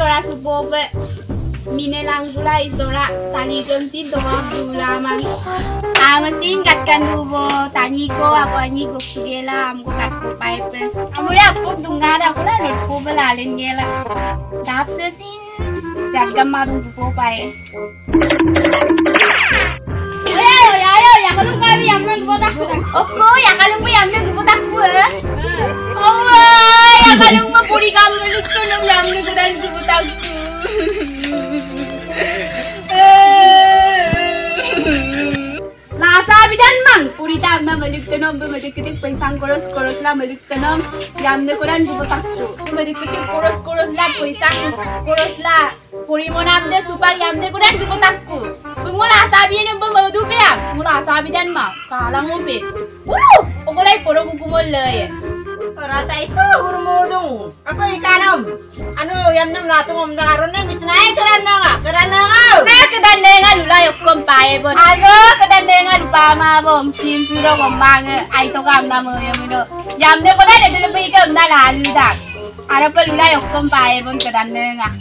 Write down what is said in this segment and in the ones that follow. โดราสุโบเบมีในลังกุลาอิโซระสาลีเกมซินโดราดูรามังอามาซินกัดกันดูโบตานิโกะกวานิกุสุเกล่ามกุกัดกุไปเปอามุระปุ๊บดุงกาดากุลาหนดโกเบลาเลนเกล่าดับเซซินดัดกัมมาดุงโกไปOkey, yang kalau pun yang ni tu pun takku eh. Oh, yang kalau pun puri kamu lucu nak yang ni tu dan tu pun takku. Lasa bidan mang puri tak nak meluk tanam, meluk ketik pisang koros koros lah meluk tanam, yang ni tu dan tu pun takku. Meluk ketik koros koros lah pisang koros lah puri mana bidan super yang ni tu dan tu pun takku.มึงลาซาบีเนี่ยมึงมาดูเปียมึงลาซาบีดันมากาลังอุเปะกูรู้โอ้โหได้ปลดกูกูหมดเลยราซาอิสระกูรู้หมดดูอะไปกันน้ำอันนู้นยามน้ำลาตัวมึงด่าร้อนเนี่ยมิตรนายกระดันเด้งอะกระดันเด้งอะแม่กระดันเด้งอะดูแลยกกลมไปบนอันนู้นกระดันเด้งอะดูปามาบ่มชิมซื้อเราบ่มบางไอตัวกำดำมือยังไม่รู้ยามเด็กก็ได้เด็กดูไปก็ได้หลานดูดักอาเราไปดูแลยกกลมไปบนกระดันเด้งอะ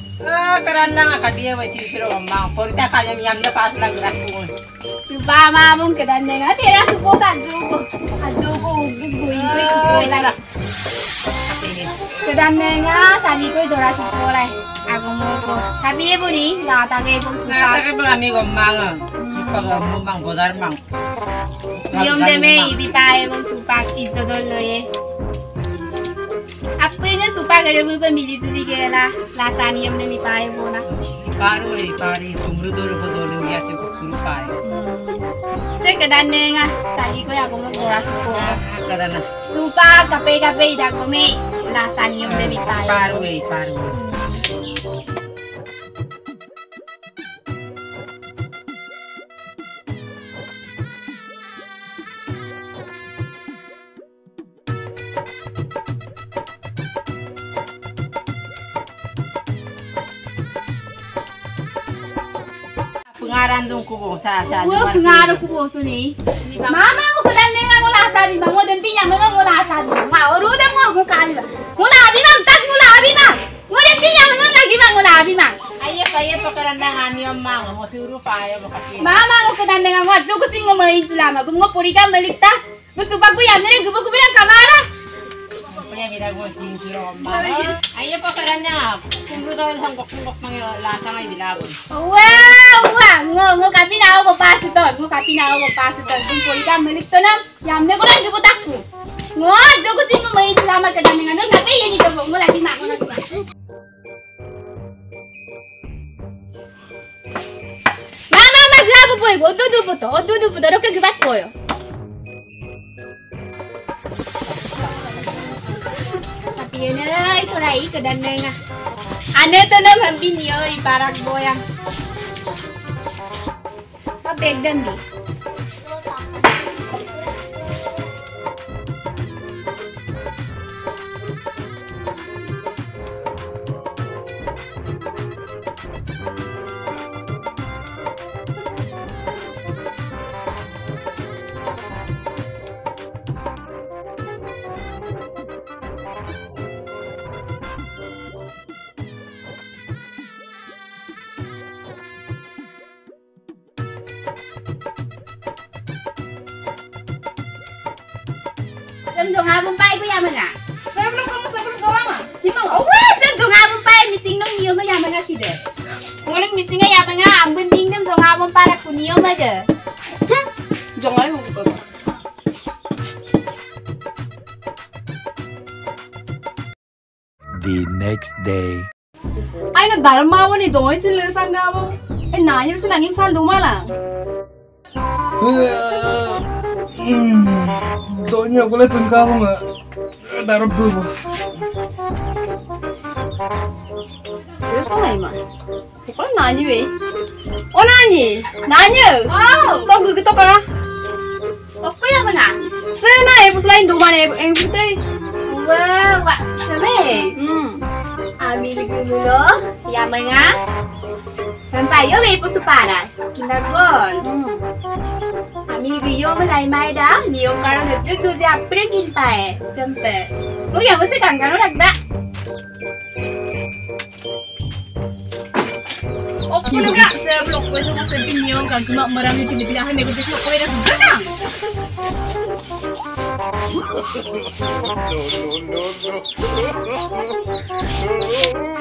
กระดันเด้งอะกระเบียไว้ชิมซื้อเราบ่มบางพอที่ตาขาวยังยังจะพาสุนัขกระดันกูอยู่บ้ามาบุ้งกระดันเด้งอะเดี๋ยวเราสุโขทัยดูกูกุยอะไรหรอกระดันเด้งอะสาลีกุยโดราสุโขทัยอากงโมกุทับเบี้ยบุรีลาตาเกยบุ้งสุนัขลาตาเกยบุ้งมีกบมังอะชิปะกบมังโบดาร์มังยมเดเมย์บีปายบุ้งสุปักอิจโดเลยอัปปี้เนี่ยสุปักกระดับบุ้งเป็นมิลิจูดีเกล่าลาซานิยมเนี่ยมีปายบุ้งนะปารูเลยปารีตุมรูดูรูปดูเรื่องยาเสพติดรูปายเส้นกระดานเองอะสาลีก็อยากกูมาโกราสุโกกระดานนะรูปากกะเปย์จากกูไม่ลาซานิยมเลยมีปายปารูเลยปารูPengarandung kubong sa luar. Pengarandung kubong suni. Mama aku kedan dengan aku lasabi, bangun dempi yang dengan aku lasabi. Mau ruh dengan aku kali bang. Mula abi bang, tak mula abi bang. Mau dempi yang dengan lagi bang mula abi bang. Ayah pekeranda kami mama mau suruh payah berkati. Mama aku kedan dengan aku jauh kesinggung main culama. Bungo purikan balik tak. Musupak bu yang dengan gubuk bilang kamera. Ayah bila aku cincirong mama. Ayah pekeranda aku kumru dalam sangkok manggil lasang ayah bila aku. Wow.งูกัดพี่นาวบอกปลาสุดตอดงูกัดพี่นาวบอกปลาสุดตอดคุณโปรยกามลิกตัวน้ำยำเนื้อก็ได้ดูปะตักกูงูจุกจิงก็ไม่ทำมากระดานอย่างนั้นนะพี่ยันนี่จะบอกงูอะไรที่หมากงูอะไรที่หมากมาๆๆกราบป่วยกูดูดูปะตัวเราแค่กราบป่วยพี่เนี่ยไอ้โซไรกระดานเนี่ยนะอันนี้ตัวน้ำมันพี่เนี่ยไอ้ปารักบัวยังเด็กดันดีเซมจงอาบุญไปก็ยามันอ่ะเซมลูกก็มาเซมลูกก็มาที่มันโอ้ยเซมจงอาบุญไปมีสิ่งนึงเดียวไม่ยามันก็สิเด้อมึงนึกมีสิ่งอะไรยามันอ่ะอันเป็นสิ่งนึงจงอาบุญไปรักคนเดียวมาเด้อจงเลยมึงก็The next day ไอ้หนุ่มดาร์มาวันนี้ต้องให้สิเลือกสังกาบุญไอ้นายยังสิหนังยิ่งสั่นดูมาล่ะDoanya aku lihat pengkamu nggak darab dulu. Selesai mah. Bukan nani be. Oh nani. Sok gitu kah? Aku yang mana? Sena ibu selain dua mana ibu teh? Wah, sebe. Ami lagi dulu. Yang mana? Sampai yo ibu supara. Kita gon.มีกิโยมันไหลมาได้มีโอกาสเราเด็กดูจะอัพเปอร์กินไปเสมอพวกอย่างพวกสิ่งการกันเราดักดะ Oppo juga saya blog gue sama senior kan cuma merami pilih-pilihan yang gue blog gue dah senang.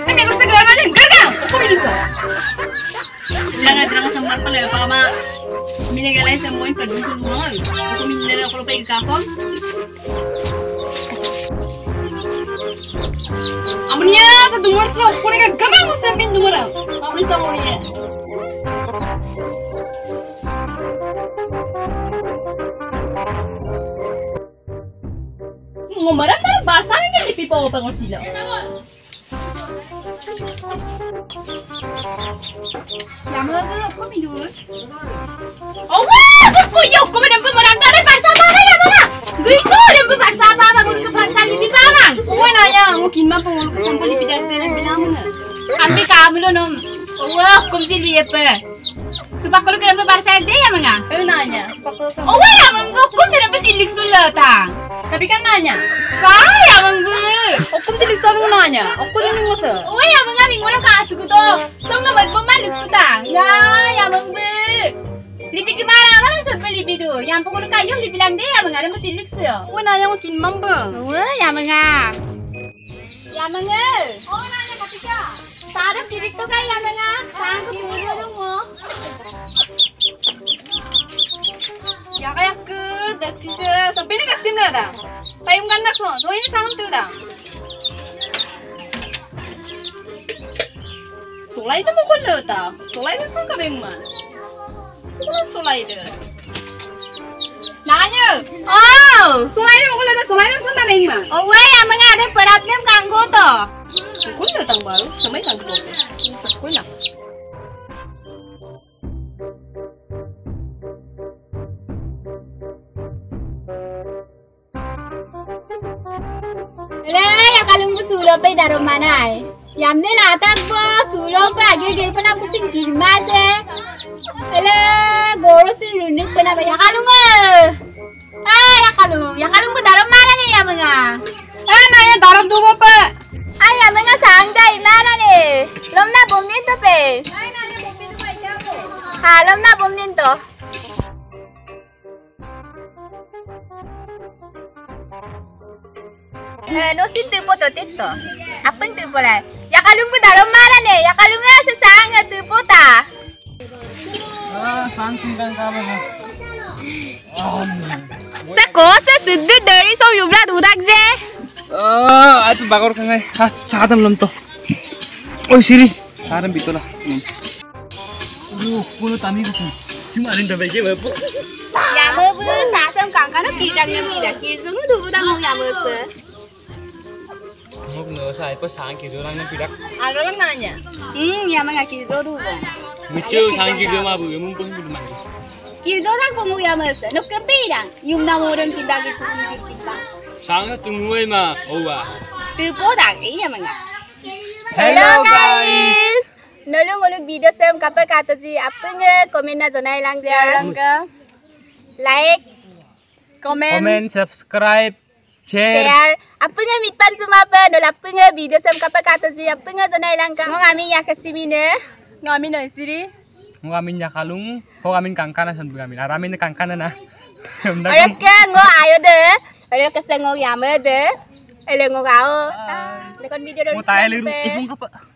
Tapi aku segala macam gagal. Oppo ini so. Jangan sampai pernah apa ama. Minyak lain semua ini perlu semua. Oppo minyak kalau pengen kafon. Amnya satu mursa, punya gambar musim pintu murah. Amni sama dia. Ngomaran tar basah ni kan di pipa openg osila. Kamu dah tu aku minum. Oh wah, aku yo aku minum pemeran tar basah mana ya mana? Gui gui minum basah apa? Bangun ke basah ni pipa bang. Wah naya, aku kira pun aku sampai di pijar saya bilang mana. Kami kamilo nom. Wah, aku mesti lihat per. Sebab kalau kita minum basah ada ya mana? Eh naya. Oh wah, aku minum peti liksul lah tang. Tapi kan nanya. Saya menggu. Aku tidak sah nanya. Aku tidak mengasa. Oh ya mengga minggu nak kasih kuto. Semua benda malik sudang. Ya, ya menggu. Lipi kemana? Mana sampai lipi tu? Yang pokok kayu lipi lande ya mengga ada betul liks ya. Oh nanya makin mampu. Oh ya mengga. Ya mengga. Oh nanya katija. Sahaja lirik tu kaya ya mengga. Sang tu mulu dongmo. Ya kayak ke daksi se sampai nak daksi mana dah? Time kan nak semua, so ini sangat tu dah. Solai tu mukul le dah, solai tu sangat bengman. Mana solai tu? Nanya, oh, solai tu mukul le dah, solai tu sangat bengman. Oh, weh, amang ada perat ni kanggo tu. Mukul le tang baru, sampai kanggo tu. Mukul lah. Sulope dalam mana? Yang ni latar bos Sulope aje dia pun aku sing kirimah je. Kalau gorosin runuk pun apa? Ya kalung ah ya kalung pun dalam mana ni ya mengah? Ah naya dalam tu apa? Ah ya mengah sangjai mana ni? Lomna bomnin tu pe? Ha lomna bomnin tu. Nosi terpo totet to, apa yang terpo lah? Ya kalung pun dalam mana ni? Ya kalungnya sesanga terpo tak? Ah, santunkan kamu. Sekolah sedih dari soyubla dudak je. Ah, itu bagor kengai. Sahatam lom to. Oh siri, sahatam bitola. Aduh, pulu tami kusum. Cuma ada yang terbaik berapa? Ya berapa? Sahatam kangkana kira dengan kira kira semua tu budak mau ya berapa? Mungkin saya pun sang kiri orang yang pidak. Ada orang nanya. Ya mereka kiri jauh tu. Macam sang kiri mah bukan mungkin pun macam. Kiri jauh tak pun mungkin macam. Nuk kepidak. Yung nama orang pidak itu pidak. Sang tu tunggu mah. Oba. Terpo tak iya mereka. Hello guys. Nolong video saya mengapa kata si apa nge komen aja naik langgar. Like, comment, subscribe. Share. Apa yang mitpan semua apa? Nol apa yang video saya mengapa kata si apa yang zonai langkang? Ngamin ya kasimine, ngamin no siri, ngamin ya kalung, ngamin kangkana sambil ngamin. Aramin kangkana na. Orang ke ngau ayo deh, orang ke sengau yame deh, elengau kau. Lekon video dulu. Mutai liru, ibu ngapa?